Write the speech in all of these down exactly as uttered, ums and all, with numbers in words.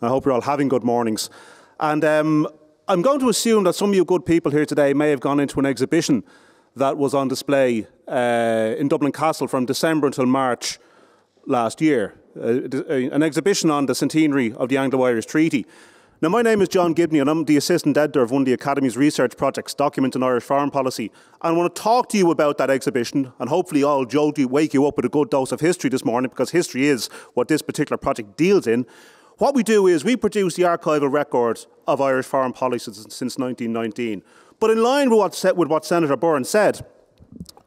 I hope you're all having good mornings. And um, I'm going to assume that some of you good people here today may have gone into an exhibition that was on display uh, in Dublin Castle from December until March last year, uh, an exhibition on the centenary of the Anglo-Irish Treaty. Now, my name is John Gibney, and I'm the assistant editor of one of the Academy's research projects, Documents on Irish Foreign Policy. And I want to talk to you about that exhibition, and hopefully I'll jolt you, wake you up with a good dose of history this morning, because history is what this particular project deals in. What we do is we produce the archival records of Irish foreign policy since nineteen nineteen. But in line with what, with what Senator Byrne said,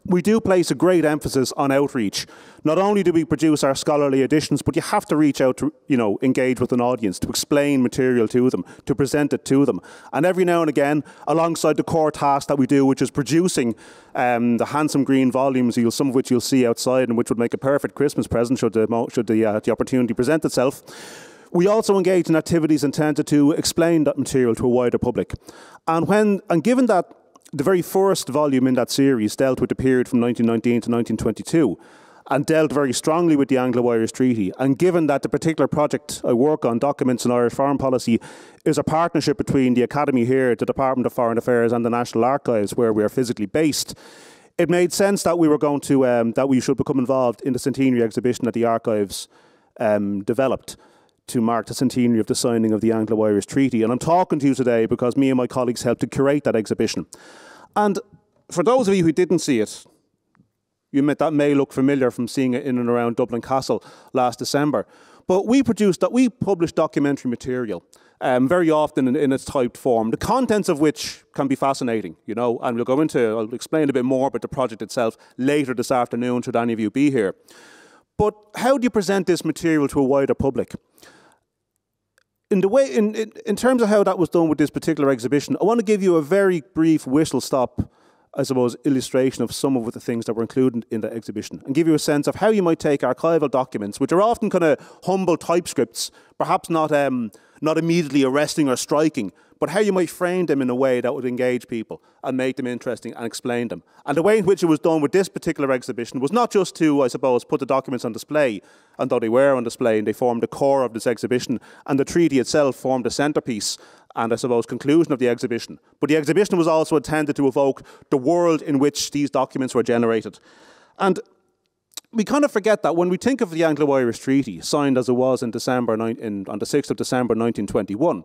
we do place a great emphasis on outreach. Not only do we produce our scholarly editions, but you have to reach out to, you know, engage with an audience, to explain material to them, to present it to them. And every now and again, alongside the core task that we do, which is producing um, the handsome green volumes, you'll, some of which you'll see outside and which would make a perfect Christmas present should the, should the, uh, the opportunity present itself, we also engage in activities intended to explain that material to a wider public. And, when, and given that the very first volume in that series dealt with the period from nineteen nineteen to nineteen twenty-two and dealt very strongly with the Anglo-Irish Treaty, and given that the particular project I work on, Documents on Irish Foreign Policy, is a partnership between the Academy here, the Department of Foreign Affairs and the National Archives, where we are physically based, it made sense that we were going to, um, that we should become involved in the centenary exhibition that the Archives um, developed to mark the centenary of the signing of the Anglo-Irish Treaty. And I'm talking to you today because me and my colleagues helped to curate that exhibition. And for those of you who didn't see it, you may, that may look familiar from seeing it in and around Dublin Castle last December. But we produced that we published documentary material, um, very often in, in its typed form, the contents of which can be fascinating, you know, and we'll go into, I'll explain a bit more about the project itself later this afternoon, should any of you be here. But how do you present this material to a wider public? In, the way, in, in, in terms of how that was done with this particular exhibition, I want to give you a very brief whistle-stop, I suppose, illustration of some of the things that were included in the exhibition and give you a sense of how you might take archival documents, which are often kind of humble typescripts, perhaps not, um, not immediately arresting or striking, but how you might frame them in a way that would engage people and make them interesting and explain them. And the way in which it was done with this particular exhibition was not just to, I suppose, put the documents on display, and though they were on display and they formed the core of this exhibition, and the treaty itself formed the centrepiece and, I suppose, conclusion of the exhibition. But the exhibition was also intended to evoke the world in which these documents were generated. And we kind of forget that when we think of the Anglo-Irish Treaty, signed as it was in December, in, on the sixth of December nineteen twenty-one,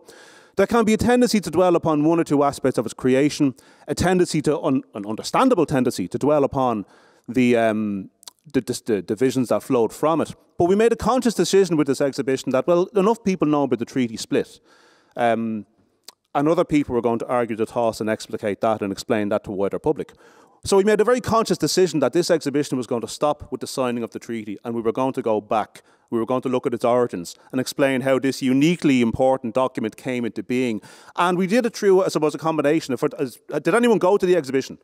there can be a tendency to dwell upon one or two aspects of its creation, a tendency to, un, an understandable tendency to dwell upon the, um, the, the, the divisions that flowed from it. But we made a conscious decision with this exhibition that, well, enough people know about the treaty split. Um, and other people were going to argue the toss and explicate that and explain that to a wider public. So we made a very conscious decision that this exhibition was going to stop with the signing of the treaty, and we were going to go back. We were going to look at its origins and explain how this uniquely important document came into being. And we did it through, I suppose, a combination of... Did anyone go to the exhibition?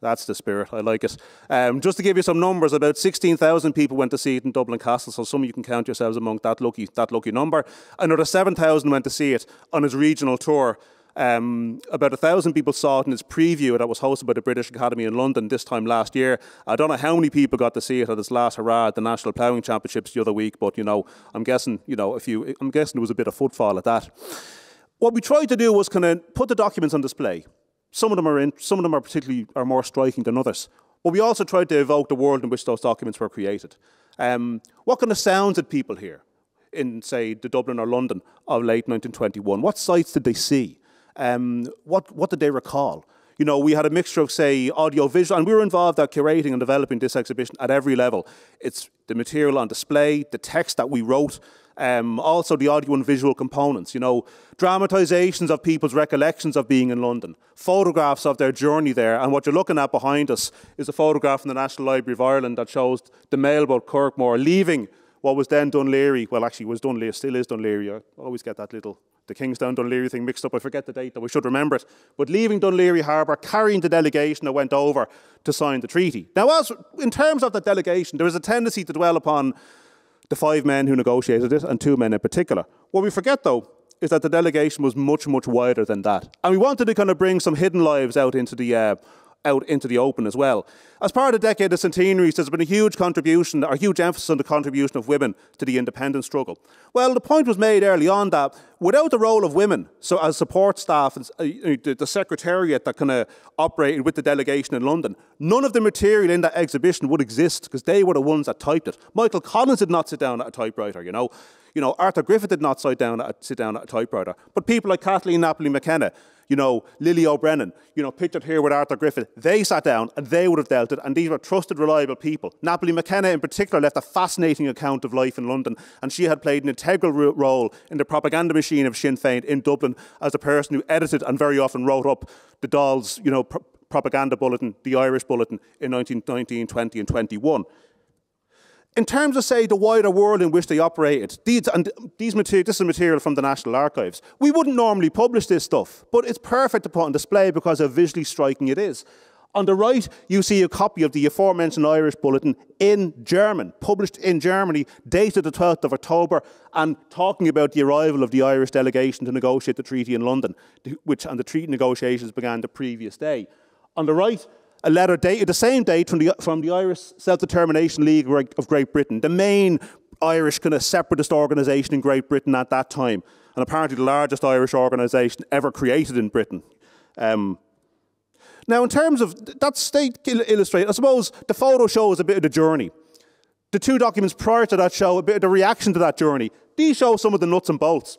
That's the spirit. I like it. Um, just to give you some numbers, about sixteen thousand people went to see it in Dublin Castle, so some of you can count yourselves among that lucky, that lucky number. Another seven thousand went to see it on its regional tour. Um, about a thousand people saw it in its preview that was hosted by the British Academy in London this time last year. I don't know how many people got to see it at its last hurrah at the National Ploughing Championships the other week, but you know, I'm guessing, you know, if you, I'm guessing there was a bit of footfall at that. What we tried to do was kind of put the documents on display. Some of them are in, some of them are particularly are more striking than others. But we also tried to evoke the world in which those documents were created. Um, what kind of sounds did people hear in, say, the Dublin or London of late nineteen twenty-one? What sights did they see? Um, what, what did they recall? You know, we had a mixture of, say, audio-visual, and we were involved at curating and developing this exhibition at every level. It's the material on display, the text that we wrote, um, also the audio and visual components, you know, dramatizations of people's recollections of being in London, photographs of their journey there, and what you're looking at behind us is a photograph from the National Library of Ireland that shows the mailboat Kirkmore leaving what was then Dún Laoghaire, well, actually, was Dún Laoghaire, still is Dún Laoghaire, I always get that little... the Kingstown Dún Laoghaire thing mixed up. I forget the date, though. We should remember it. But leaving Dún Laoghaire Harbour, carrying the delegation that went over to sign the treaty. Now, as in terms of the delegation, there is a tendency to dwell upon the five men who negotiated it, and two men in particular. What we forget, though, is that the delegation was much, much wider than that. And we wanted to kind of bring some hidden lives out into the, uh, out into the open as well. As part of the decade of centenaries, there's been a huge contribution, or huge emphasis on the contribution of women to the independence struggle. Well, the point was made early on that without the role of women, so as support staff, and the secretariat that kind of operated with the delegation in London, none of the material in that exhibition would exist because they were the ones that typed it. Michael Collins did not sit down at a typewriter, you know. You know, Arthur Griffith did not sit down at, sit down at a typewriter. But people like Kathleen Napoli McKenna, you know, Lily O'Brennan, you know, pictured here with Arthur Griffith, they sat down and they would have dealt it, and these were trusted, reliable people. Napoli McKenna in particular left a fascinating account of life in London, and she had played an integral role in the propaganda machine of Sinn Féin in Dublin as a person who edited and very often wrote up the Dáil's, you know, pr propaganda bulletin, the Irish Bulletin, in nineteen nineteen, twenty and twenty-one. In terms of, say, the wider world in which they operated, these, and these material, this is material from the National Archives. We wouldn't normally publish this stuff, but it's perfect to put on display because how visually striking it is. On the right, you see a copy of the aforementioned Irish Bulletin in German, published in Germany, dated the twelfth of October, and talking about the arrival of the Irish delegation to negotiate the treaty in London, which, and the treaty negotiations began the previous day. On the right, a letter dated the same date from the, from the Irish Self-Determination League of Great Britain, the main Irish kind of separatist organisation in Great Britain at that time, and apparently the largest Irish organisation ever created in Britain. Um, now, in terms of, that's state illustrated, I suppose the photo shows a bit of the journey. The two documents prior to that show a bit of the reaction to that journey. These show some of the nuts and bolts.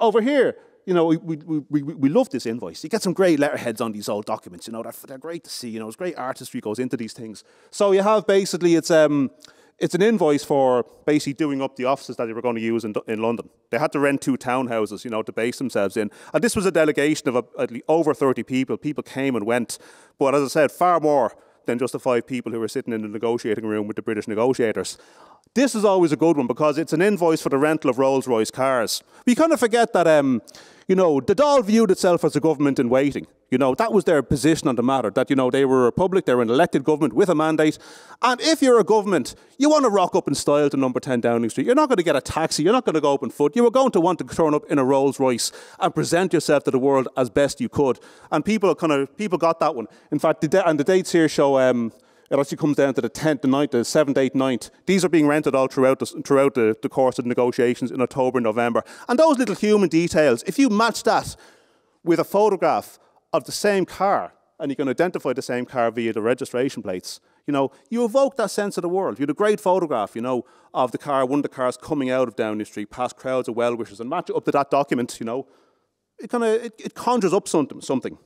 Over here, you know, we, we, we, we love this invoice. You get some great letterheads on these old documents. You know, they're, they're great to see. You know, it's great artistry goes into these things. So you have basically, it's, um, it's an invoice for basically doing up the offices that they were going to use in, in London. They had to rent two townhouses, you know, to base themselves in. And this was a delegation of a, over thirty people. People came and went. But as I said, far more than just the five people who were sitting in the negotiating room with the British negotiators. This is always a good one because it's an invoice for the rental of Rolls-Royce cars. We kind of forget that, um, you know, the Dáil viewed itself as a government in waiting. You know, that was their position on the matter, that, you know, they were a republic, they were an elected government with a mandate. And if you're a government, you want to rock up in style to number ten Downing Street. You're not going to get a taxi, you're not going to go up on foot. You were going to want to turn up in a Rolls-Royce and present yourself to the world as best you could. And people kind of, people got that one. In fact, the and the dates here show, um, it actually comes down to the tenth, the ninth, the seventh, eighth, ninth. These are being rented all throughout, the, throughout the, the course of negotiations in October and November. And those little human details, if you match that with a photograph of the same car, and you can identify the same car via the registration plates, you know, you evoke that sense of the world. You had a great photograph, you know, of the car, one of the cars coming out of Downing Street, past crowds of well-wishers, and match it up to that document, you know. It kind of, it, it conjures up something, something.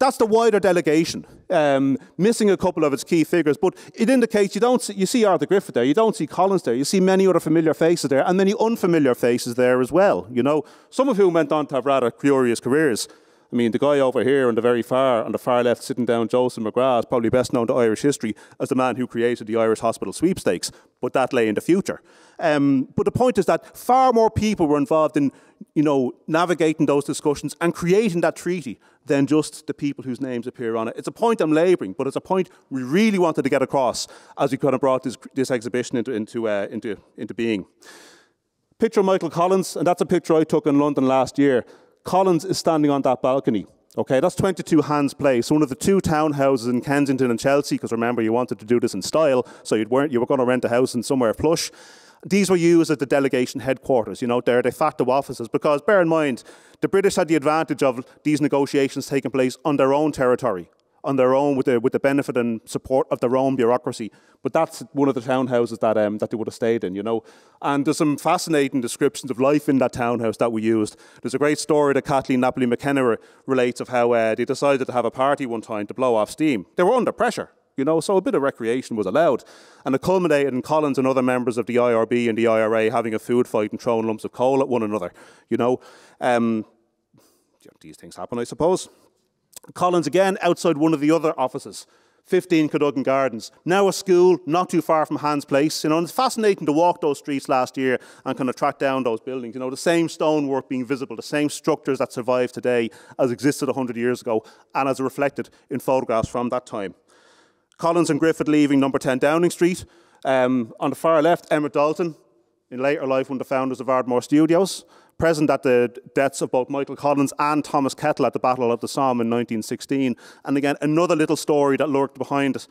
That's the wider delegation, um, missing a couple of its key figures, but it indicates you don't see, you see Arthur Griffith there, you don't see Collins there, you see many other familiar faces there, and many unfamiliar faces there as well, you know, some of whom went on to have rather curious careers. I mean, the guy over here on the very far, on the far left, sitting down, Joseph McGrath, is probably best known to Irish history as the man who created the Irish Hospital Sweepstakes, but that lay in the future. Um, but the point is that far more people were involved in, you know, navigating those discussions and creating that treaty than just the people whose names appear on it. It's a point I'm labouring, but it's a point we really wanted to get across as we kind of brought this, this exhibition into, into, uh, into, into being. Picture of Michael Collins, and that's a picture I took in London last year. Collins is standing on that balcony. Okay, that's twenty-two Hans Place, one of the two townhouses in Kensington and Chelsea, because remember, you wanted to do this in style, so you'd weren't, you were going to rent a house in somewhere plush. These were used as the delegation headquarters, you know, they're de facto offices, because bear in mind, the British had the advantage of these negotiations taking place on their own territory, on their own, with the, with the benefit and support of their own bureaucracy. But that's one of the townhouses that, um, that they would have stayed in, you know. And there's some fascinating descriptions of life in that townhouse that we used. There's a great story that Kathleen Napoli McKenna re relates of how uh, they decided to have a party one time to blow off steam. They were under pressure, you know, so a bit of recreation was allowed. And it culminated in Collins and other members of the I R B and the I R A having a food fight and throwing lumps of coal at one another, you know. Um, these things happen, I suppose. Collins again outside one of the other offices, fifteen Cadogan Gardens, now a school not too far from Hans Place. You know, and it's fascinating to walk those streets last year and kind of track down those buildings. You know, the same stonework being visible, the same structures that survive today as existed one hundred years ago and as reflected in photographs from that time. Collins and Griffith leaving number ten Downing Street. Um, on the far left, Emma Dalton, in later life one of the founders of Ardmore Studios. present at the deaths of both Michael Collins and Thomas Kettle at the Battle of the Somme in nineteen sixteen. And again, another little story that lurked behind it,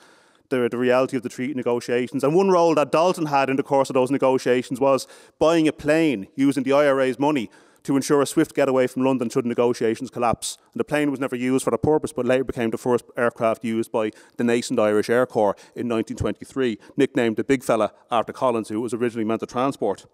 the, the reality of the treaty negotiations. And one role that Dalton had in the course of those negotiations was buying a plane using the I R A's money to ensure a swift getaway from London should negotiations collapse. And the plane was never used for the purpose, but later became the first aircraft used by the nascent Irish Air Corps in nineteen twenty-three, nicknamed the Big Fella after Collins, who was originally meant to transport.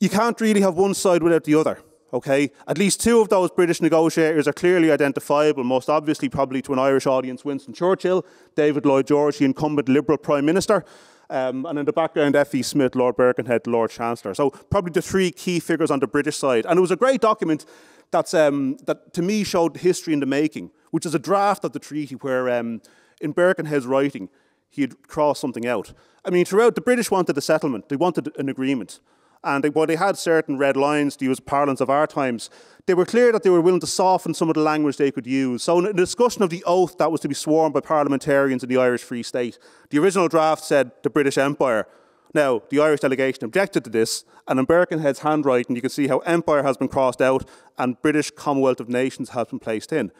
You can't really have one side without the other, okay? At least two of those British negotiators are clearly identifiable, most obviously probably to an Irish audience, Winston Churchill, David Lloyd George, the incumbent Liberal Prime Minister, Um, and in the background, F E Smith, Lord Birkenhead, Lord Chancellor. So probably the three key figures on the British side. And it was a great document that's, um, that, to me, showed history in the making, which is a draft of the treaty where, um, in Birkenhead's writing, he had crossed something out. I mean, throughout, the British wanted a settlement. They wanted an agreement. And they, while they had certain red lines, to use parlance of our times, they were clear that they were willing to soften some of the language they could use. So in a discussion of the oath that was to be sworn by parliamentarians in the Irish Free State, the original draft said the British Empire. Now, the Irish delegation objected to this, and in Birkenhead's handwriting, you can see how Empire has been crossed out and British Commonwealth of Nations has been placed in.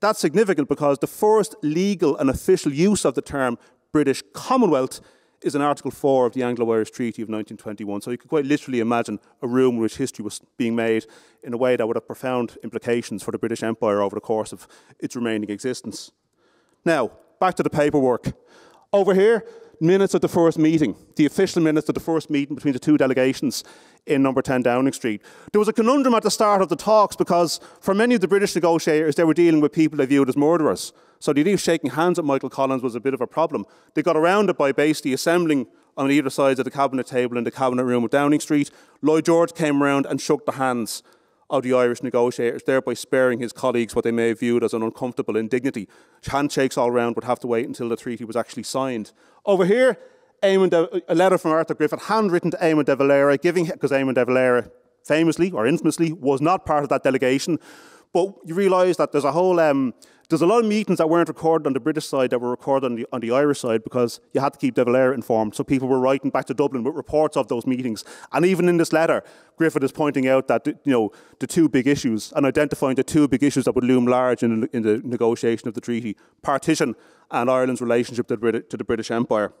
That's significant because the first legal and official use of the term British Commonwealth is in Article four of the Anglo-Irish Treaty of nineteen twenty-one. So you could quite literally imagine a room in which history was being made in a way that would have profound implications for the British Empire over the course of its remaining existence. Now, back to the paperwork. Over here, minutes of the first meeting, the official minutes of the first meeting between the two delegations in number ten Downing Street. There was a conundrum at the start of the talks because for many of the British negotiators, they were dealing with people they viewed as murderers. So the idea of shaking hands at Michael Collins was a bit of a problem. They got around it by basically assembling on either sides of the cabinet table in the cabinet room of Downing Street. Lloyd George came around and shook the hands of the Irish negotiators, thereby sparing his colleagues what they may have viewed as an uncomfortable indignity. Handshakes all round would have to wait until the treaty was actually signed. Over here, Eamon de, a letter from Arthur Griffith, handwritten to Eamon de Valera, giving, because Eamon de Valera famously, or infamously, was not part of that delegation. But you realise that there's a whole, um, there's a lot of meetings that weren't recorded on the British side that were recorded on the, on the Irish side because you had to keep de Valera informed. So people were writing back to Dublin with reports of those meetings. And even in this letter, Griffith is pointing out that you know the two big issues and identifying the two big issues that would loom large in, in the negotiation of the treaty, partition and Ireland's relationship to the, to the British Empire.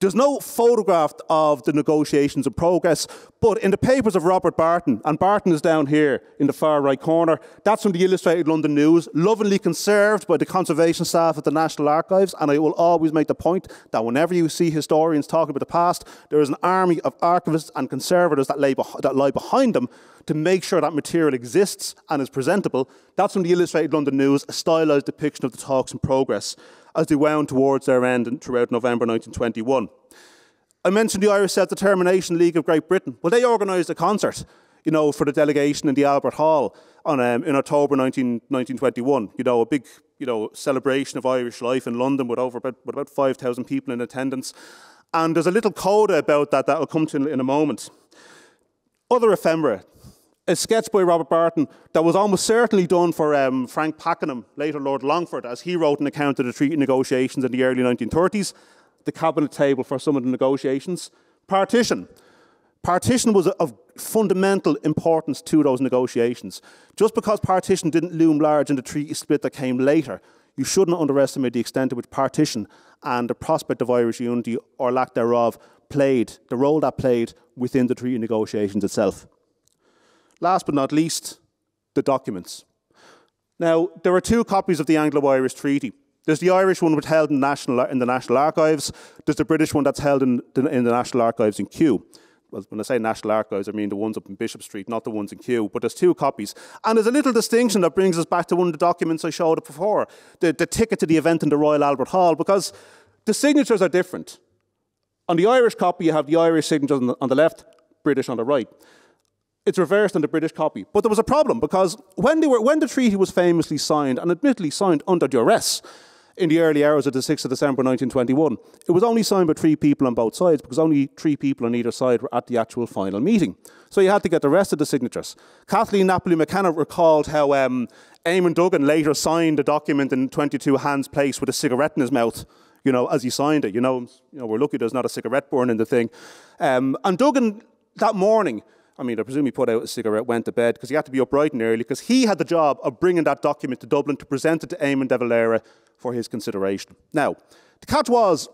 There's no photograph of the negotiations in progress, but in the papers of Robert Barton, and Barton is down here in the far right corner, that's from the Illustrated London News, lovingly conserved by the conservation staff at the National Archives, and I will always make the point that whenever you see historians talking about the past, there is an army of archivists and conservators that lie, that lie behind them to make sure that material exists and is presentable. That's from the Illustrated London News, a stylised depiction of the talks in progress as they wound towards their end throughout November nineteen twenty-one. I mentioned the Irish Self-Determination League of Great Britain. Well, they organised a concert, you know, for the delegation in the Albert Hall on, um, in October nineteen twenty-one. You know, a big, you know, celebration of Irish life in London with over about, with about five thousand people in attendance. And there's a little coda about that that I'll come to in a moment. Other ephemera. A sketch by Robert Barton that was almost certainly done for um, Frank Pakenham, later Lord Longford, as he wrote an account of the treaty negotiations in the early nineteen thirties, the cabinet table for some of the negotiations. Partition. Partition was of fundamental importance to those negotiations. Just because partition didn't loom large in the treaty split that came later, you shouldn't underestimate the extent to which partition and the prospect of Irish unity, or lack thereof, played, the role that played within the treaty negotiations itself. Last but not least, the documents. Now, there are two copies of the Anglo-Irish Treaty. There's the Irish one which held in, national, in the National Archives. There's the British one that's held in the, in the National Archives in Kew. Well, when I say National Archives, I mean the ones up in Bishop Street, not the ones in Kew. But there's two copies. And there's a little distinction that brings us back to one of the documents I showed before, the, the ticket to the event in the Royal Albert Hall, because the signatures are different. On the Irish copy, you have the Irish signatures on the, on the left, British on the right. It's reversed in the British copy. But there was a problem because when, they were, when the treaty was famously signed, and admittedly signed under duress, in the early hours of the sixth of December nineteen twenty-one, it was only signed by three people on both sides because only three people on either side were at the actual final meeting. So you had to get the rest of the signatures. Kathleen Napoli McKenna recalled how um, Eamon Duggan later signed a document in twenty-two Hans Place with a cigarette in his mouth. You know, as he signed it, you know, you know we're lucky there's not a cigarette burn in the thing. Um, and Duggan that morning, I mean, I presume he put out a cigarette, went to bed, because he had to be up bright and early, because he had the job of bringing that document to Dublin to present it to Eamon de Valera for his consideration. Now, the catch was,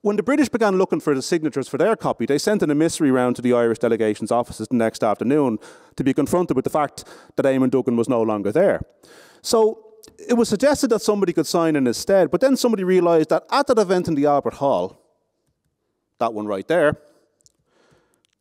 when the British began looking for the signatures for their copy, they sent an emissary round to the Irish delegation's offices the next afternoon to be confronted with the fact that Eamon Duggan was no longer there. So it was suggested that somebody could sign in his stead, but then somebody realised that at that event in the Albert Hall, that one right there,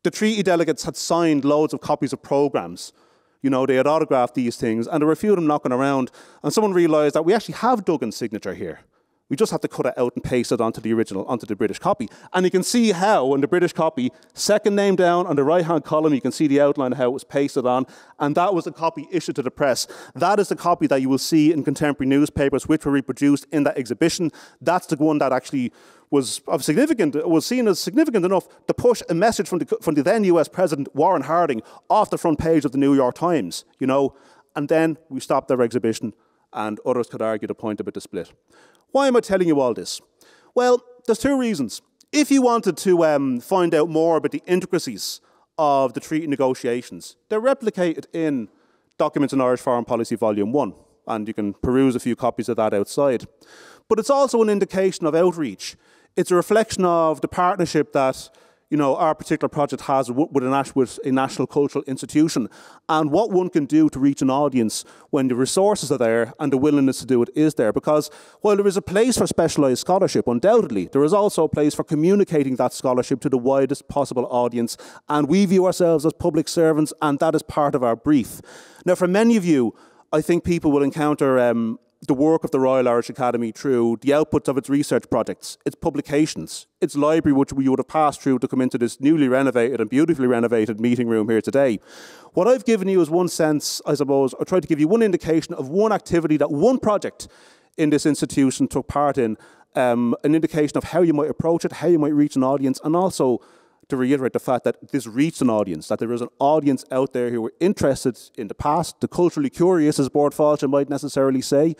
the treaty delegates had signed loads of copies of programmes. You know, they had autographed these things, and there were a few of them knocking around, and someone realised that we actually have Duggan's signature here. We just have to cut it out and paste it onto the original, onto the British copy. And you can see how, in the British copy, second name down on the right-hand column, you can see the outline of how it was pasted on. And that was the copy issued to the press. That is the copy that you will see in contemporary newspapers, which were reproduced in that exhibition. That's the one that actually was of significant, was seen as significant enough to push a message from the, from the then U S President, Warren Harding, off the front page of the New York Times, you know. And then we stopped their exhibition, and others could argue the point about the split. Why am I telling you all this? Well, there's two reasons. If you wanted to um, find out more about the intricacies of the treaty negotiations, they're replicated in Documents on Irish Foreign Policy Volume one, and you can peruse a few copies of that outside. But it's also an indication of outreach. It's a reflection of the partnership that, you know, our particular project has with a, with a national cultural institution, and what one can do to reach an audience when the resources are there and the willingness to do it is there. Because while there is a place for specialised scholarship, undoubtedly, there is also a place for communicating that scholarship to the widest possible audience, and we view ourselves as public servants, and that is part of our brief. Now, for many of you, I think people will encounter um, the work of the Royal Irish Academy through the outputs of its research projects, its publications, its library, which we would have passed through to come into this newly renovated and beautifully renovated meeting room here today. What I've given you is one sense, I suppose, or tried to give you one indication of one activity that one project in this institution took part in, um, an indication of how you might approach it, how you might reach an audience, and also to reiterate the fact that this reached an audience, that there is an audience out there who were interested in the past, the culturally curious, as Board Falcha might necessarily say.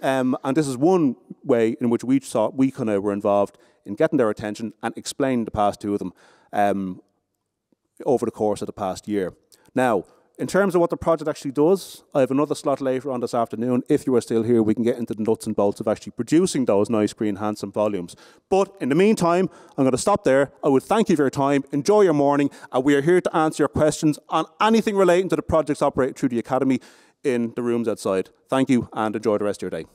Um, and this is one way in which we saw, we kind of were involved in getting their attention and explaining the past to them um, over the course of the past year. Now, in terms of what the project actually does, I have another slot later on this afternoon. If you are still here, we can get into the nuts and bolts of actually producing those nice, green, handsome volumes. But in the meantime, I'm going to stop there. I would thank you for your time. Enjoy your morning. And we are here to answer your questions on anything relating to the projects operated through the Academy in the rooms outside. Thank you, and enjoy the rest of your day.